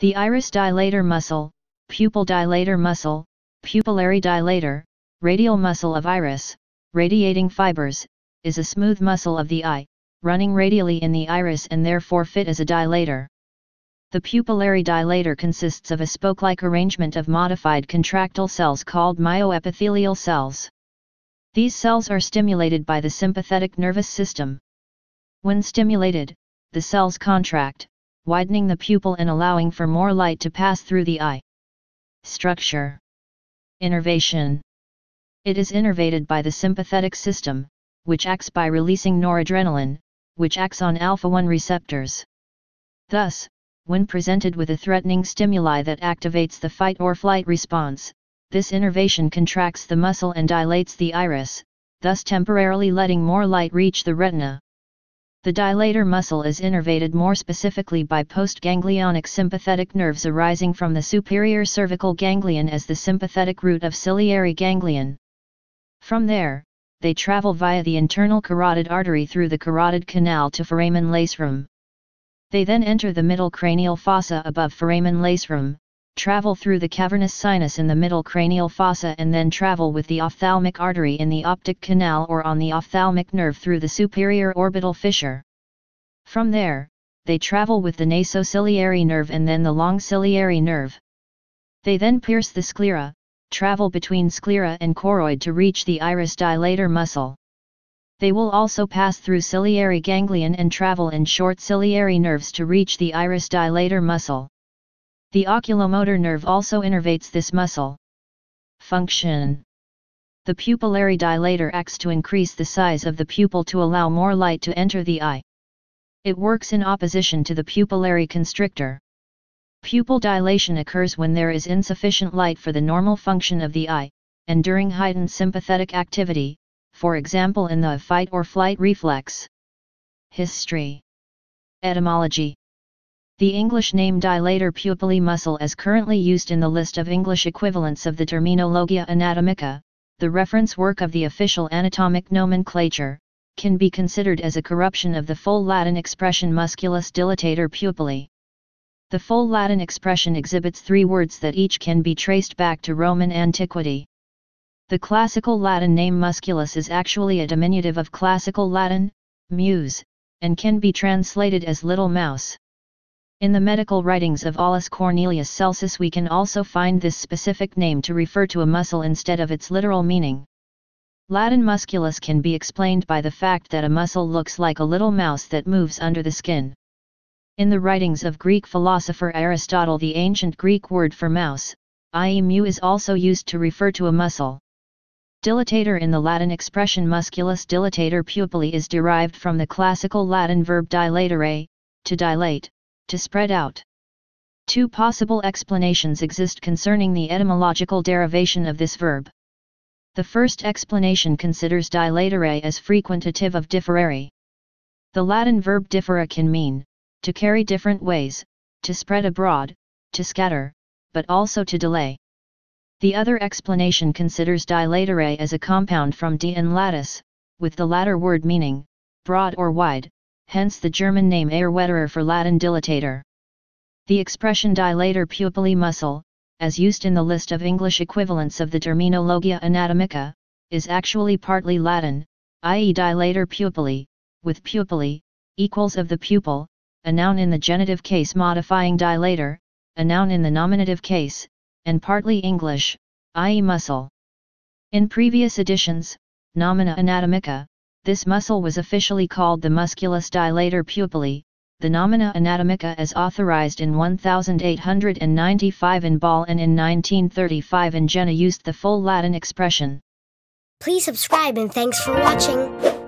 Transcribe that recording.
The iris dilator muscle, pupil dilator muscle, pupillary dilator, radial muscle of iris, radiating fibers, is a smooth muscle of the eye, running radially in the iris and therefore fit as a dilator. The pupillary dilator consists of a spoke-like arrangement of modified contractile cells called myoepithelial cells. These cells are stimulated by the sympathetic nervous system. When stimulated, the cells contract, widening the pupil and allowing for more light to pass through the eye. Structure. Innervation. It is innervated by the sympathetic system, which acts by releasing noradrenaline, which acts on alpha-1 receptors. Thus, when presented with a threatening stimuli that activates the fight or flight response, this innervation contracts the muscle and dilates the iris, thus temporarily letting more light reach the retina. The dilator muscle is innervated more specifically by postganglionic sympathetic nerves arising from the superior cervical ganglion as the sympathetic root of ciliary ganglion. From there, they travel via the internal carotid artery through the carotid canal to foramen lacerum. They then enter the middle cranial fossa above foramen lacerum, travel through the cavernous sinus in the middle cranial fossa and then travel with the ophthalmic artery in the optic canal or on the ophthalmic nerve through the superior orbital fissure. From there, they travel with the nasociliary nerve and then the long ciliary nerve. They then pierce the sclera, travel between sclera and choroid to reach the iris dilator muscle. They will also pass through ciliary ganglion and travel in short ciliary nerves to reach the iris dilator muscle. The oculomotor nerve also innervates this muscle. Function. The pupillary dilator acts to increase the size of the pupil to allow more light to enter the eye. It works in opposition to the pupillary constrictor. Pupil dilation occurs when there is insufficient light for the normal function of the eye, and during heightened sympathetic activity, for example in the fight or flight reflex. History. Etymology. The English name dilator pupillae muscle is currently used in the list of English equivalents of the Terminologia Anatomica, the reference work of the official anatomic nomenclature, can be considered as a corruption of the full Latin expression musculus dilatator pupillae. The full Latin expression exhibits three words that each can be traced back to Roman antiquity. The classical Latin name musculus is actually a diminutive of classical Latin, mus, and can be translated as little mouse. In the medical writings of Aulus Cornelius Celsus we can also find this specific name to refer to a muscle instead of its literal meaning. Latin musculus can be explained by the fact that a muscle looks like a little mouse that moves under the skin. In the writings of Greek philosopher Aristotle, the ancient Greek word for mouse, i.e. mu, is also used to refer to a muscle. Dilatator in the Latin expression musculus dilatator pupillae is derived from the classical Latin verb dilatare, to dilate, to spread out. Two possible explanations exist concerning the etymological derivation of this verb. The first explanation considers dilatare as frequentative of differere. The Latin verb differe can mean to carry different ways, to spread abroad, to scatter, but also to delay. The other explanation considers dilatare as a compound from die and latus, with the latter word meaning broad or wide, hence the German name Ehrweiterer for Latin dilatator. The expression dilator pupillae muscle, as used in the list of English equivalents of the Terminologia Anatomica, is actually partly Latin, i.e. dilator pupillae, with pupillae, equals of the pupil, a noun in the genitive case modifying dilator, a noun in the nominative case, and partly English, i.e. muscle. In previous editions, nomina anatomica, this muscle was officially called the musculus dilator pupillae, the nomina anatomica as authorized in 1895 in Bâle and in 1935 in Jena used the full Latin expression. Please subscribe and thanks for watching.